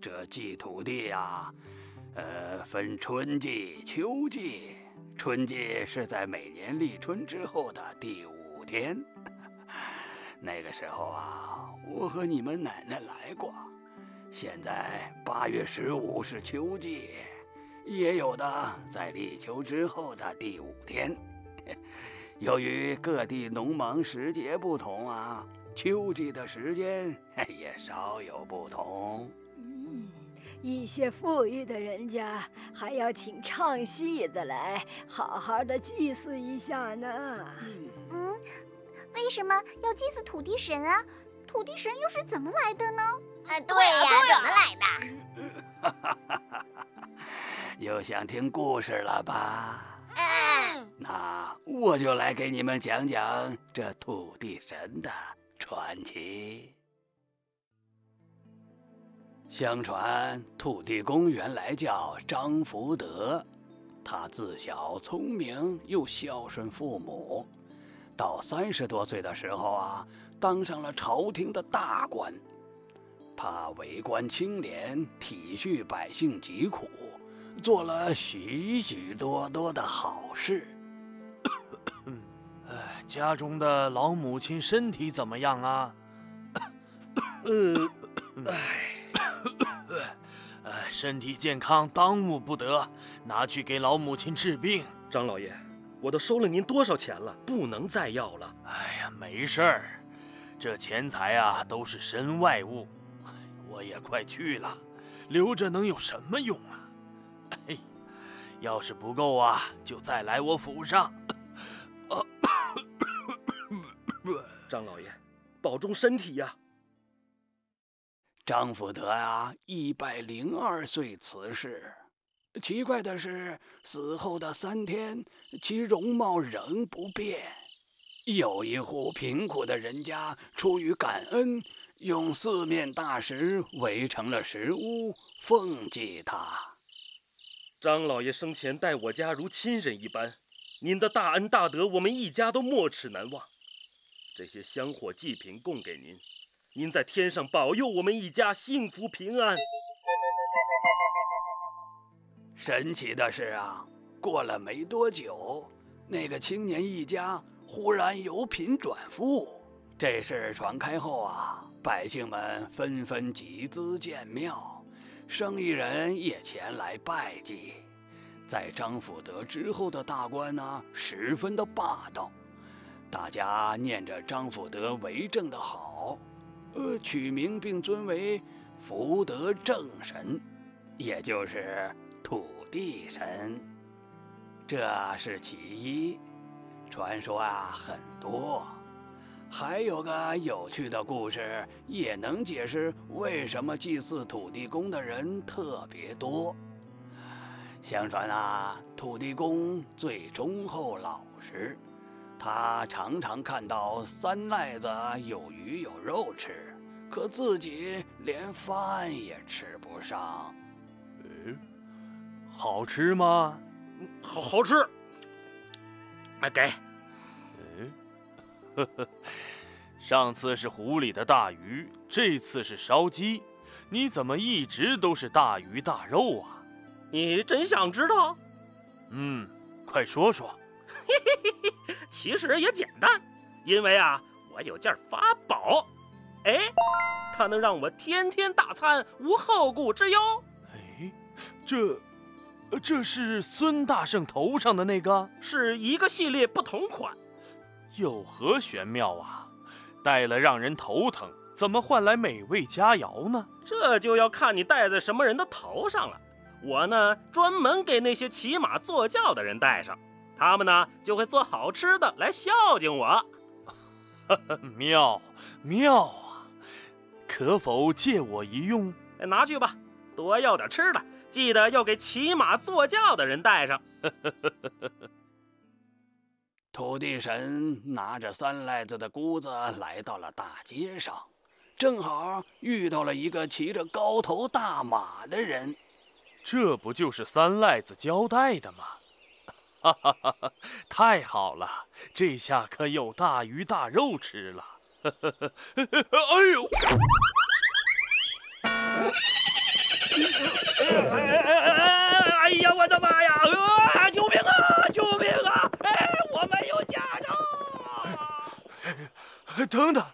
这祭土地啊，分春季、秋季。春季是在每年立春之后的第5天。那个时候啊，我和你们奶奶来过。现在8月15是秋季，也有的在立秋之后的第5天。由于各地农忙时节不同啊，秋季的时间也稍有不同。一些富裕的人家还要请唱戏的来，好好的祭祀一下呢。为什么要祭祀土地神啊？土地神又是怎么来的呢？对呀，怎么来的？又想听故事了吧？那我就来给你们讲讲这土地神的传奇。相传土地公原来叫张福德，他自小聪明又孝顺父母，到30多岁的时候啊，当上了朝廷的大官。他为官清廉，体恤百姓疾苦，做了许许多多的好事。家中的老母亲身体怎么样啊？身体健康，当务不得，拿去给老母亲治病。张老爷，我都收了您多少钱了，不能再要了。哎呀，没事儿，这钱财啊都是身外物，我也快去了，留着能有什么用啊？哎，要是不够啊，就再来我府上。张老爷，保重身体呀。张福德啊，102岁辞世。奇怪的是，死后的3天，其容貌仍不变。有一户贫苦的人家，出于感恩，用4面大石围成了石屋，奉祭他。张老爷生前待我家如亲人一般，您的大恩大德，我们一家都没齿难忘。这些香火祭品供给您。您在天上保佑我们一家幸福平安。神奇的是啊，过了没多久，那个青年一家忽然由贫转富。这事传开后啊，百姓们纷纷集资建庙，生意人也前来拜祭。在张福德之后的大官呢，十分的霸道，大家念着张福德为政的好。取名并尊为福德正神，也就是土地神，这是其一。传说啊很多，还有个有趣的故事，也能解释为什么祭祀土地公的人特别多。相传啊，土地公最忠厚老实，他常常看到三赖子有鱼有肉吃，可自己连饭也吃不上。好吃吗？好吃。给。上次是湖里的大鱼，这次是烧鸡，你怎么一直都是大鱼大肉啊？你真想知道？快说说。其实也简单，因为啊，我有件法宝，它能让我天天大餐，无后顾之忧。这是孙大圣头上的那个？是一个系列不同款。有何玄妙啊？戴了让人头疼，怎么换来美味佳肴呢？这就要看你戴在什么人的头上了。我呢，专门给那些骑马坐轿的人戴上。他们呢就会做好吃的来孝敬我。妙啊！可否借我一用？拿去吧，多要点吃的，记得要给骑马坐轿的人带上。土地神拿着三赖子的箍子来到了大街上，正好遇到了一个骑着高头大马的人。这不就是三赖子交代的吗？太好了，这下可有大鱼大肉吃了。哎呦！哎呀，我的妈呀！啊！救命啊！救命啊！哎，我没有驾照。等等，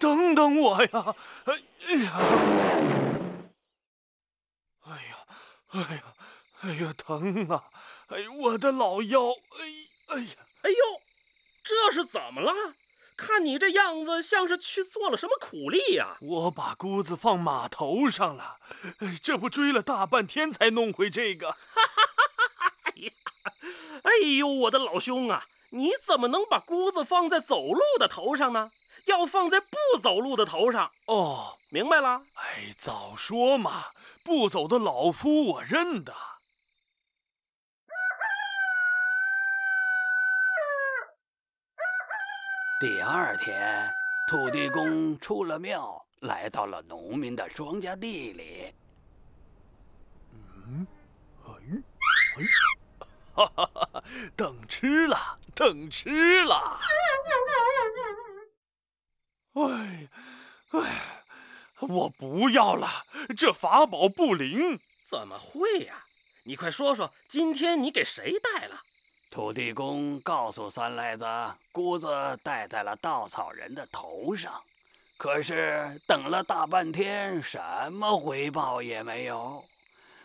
等等我呀！哎呀！哎呀！哎呀！哎呀，疼啊！哎，我的老腰！哎，哎呀！哎呦，这是怎么了？ 看你这样子，像是去做了什么苦力呀！我把姑子放马头上了，这不追了大半天才弄回这个。哎呦，我的老兄啊，你怎么能把姑子放在走路的头上呢？要放在不走路的头上。哦，明白了。哎，早说嘛！不走的老夫我认得。 第二天，土地公出了庙，来到了农民的庄稼地里。嗯，哎，哈哈哈！等吃了，等吃了。哎，哎，我不要了，这法宝不灵。怎么会呀？你快说说，今天你给谁带了？ 土地公告诉三赖子，姑子戴在了稻草人的头上，可是等了大半天，什么回报也没有。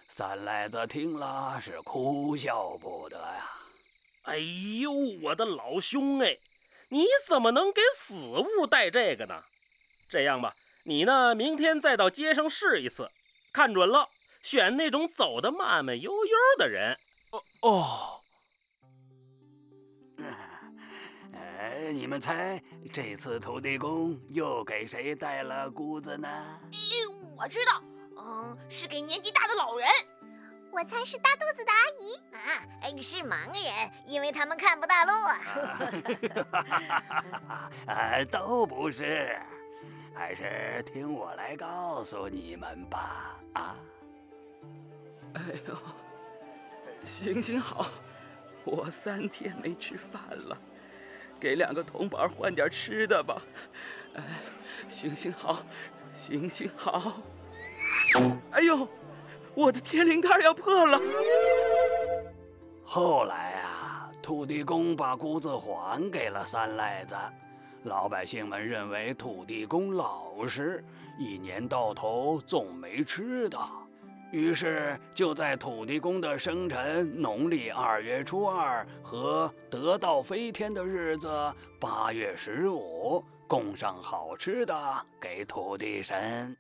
三赖子听了是哭笑不得呀！哎呦，我的老兄哎，你怎么能给死物带这个呢？这样吧，你呢，明天再到街上试一次，看准了，选那种走得慢慢悠悠的人。哦。 你们猜这次土地公又给谁带了姑子呢？我知道，是给年纪大的老人。我猜是大肚子的阿姨啊，是盲人，因为他们看不到路啊。都不是，还是听我来告诉你们吧。啊！哎呦，行行好，我3天没吃饭了。 给两个铜板换点吃的吧，哎，行行好，行行好。哎呦，我的天灵盖要破了。后来啊，土地公把姑子还给了三赖子，老百姓们认为土地公老实，一年到头总没吃的，于是就在土地公的生辰农历2月初2和得道飞天的日子8月15供上好吃的给土地神。